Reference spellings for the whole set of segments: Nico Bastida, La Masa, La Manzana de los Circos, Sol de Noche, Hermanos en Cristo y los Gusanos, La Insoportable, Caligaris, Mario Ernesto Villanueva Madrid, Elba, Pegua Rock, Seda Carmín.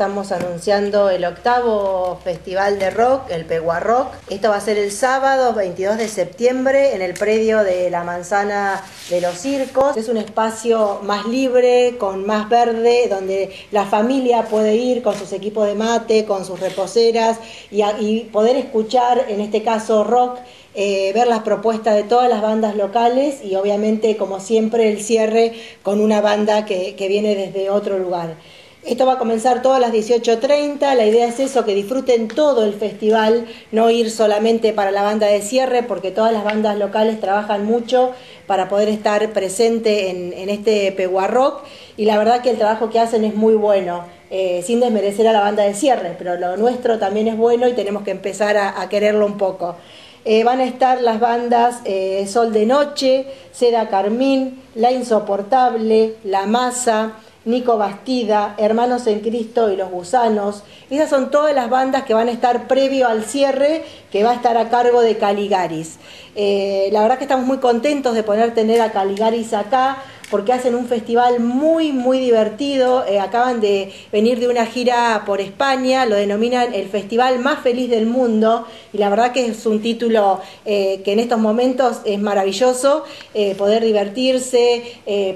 Estamos anunciando el 8º Festival de Rock, el Pegua Rock. Esto va a ser el sábado 22 de septiembre en el predio de La Manzana de los Circos. Es un espacio más libre, con más verde, donde la familia puede ir con sus equipos de mate, con sus reposeras y poder escuchar, en este caso, rock. Ver las propuestas de todas las bandas locales y obviamente, como siempre, el cierre con una banda que viene desde otro lugar. Esto va a comenzar todas las 18:30, la idea es eso, que disfruten todo el festival, no ir solamente para la banda de cierre, porque todas las bandas locales trabajan mucho para poder estar presente en este Pegua Rock, y la verdad que el trabajo que hacen es muy bueno, sin desmerecer a la banda de cierre, pero lo nuestro también es bueno y tenemos que empezar a quererlo un poco. Van a estar las bandas Sol de Noche, Seda Carmín, La Insoportable, La Masa, Nico Bastida, Hermanos en Cristo y los Gusanos. Esas son todas las bandas que van a estar previo al cierre, que va a estar a cargo de Caligaris. La verdad que estamos muy contentos de poder tener a Caligaris acá, porque hacen un festival muy, muy divertido. Acaban de venir de una gira por España, lo denominan el festival más feliz del mundo, y la verdad que es un título que en estos momentos es maravilloso, poder divertirse,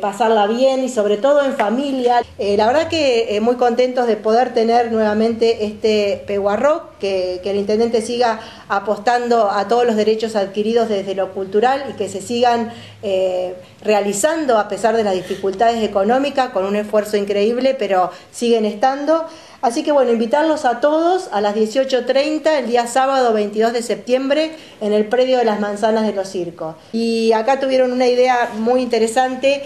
pasarla bien, y sobre todo en familia. La verdad que muy contentos de poder tener nuevamente este Pegua Rock, que el intendente siga apostando a todos los derechos adquiridos desde lo cultural y que se sigan realizando a pesar de las dificultades económicas, con un esfuerzo increíble, pero siguen estando. Así que bueno, invitarlos a todos a las 18:30 el día sábado 22 de septiembre en el predio de Las Manzanas de los Circos. Y acá tuvieron una idea muy interesante,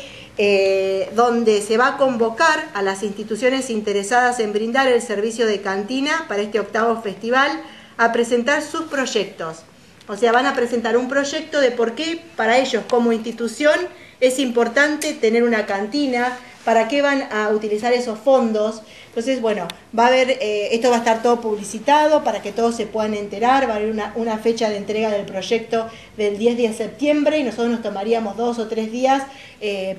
donde se va a convocar a las instituciones interesadas en brindar el servicio de cantina para este 8º festival a presentar sus proyectos. O sea, van a presentar un proyecto de por qué para ellos como institución es importante tener una cantina, para qué van a utilizar esos fondos. Entonces, bueno, va a haber, esto va a estar todo publicitado para que todos se puedan enterar. Va a haber una fecha de entrega del proyecto del 10 de septiembre y nosotros nos tomaríamos 2 o 3 días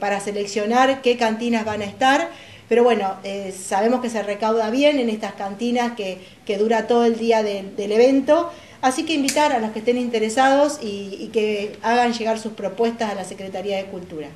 para seleccionar qué cantinas van a estar. Pero bueno, sabemos que se recauda bien en estas cantinas que dura todo el día del evento. Así que invitar a los que estén interesados y que hagan llegar sus propuestas a la Secretaría de Cultura.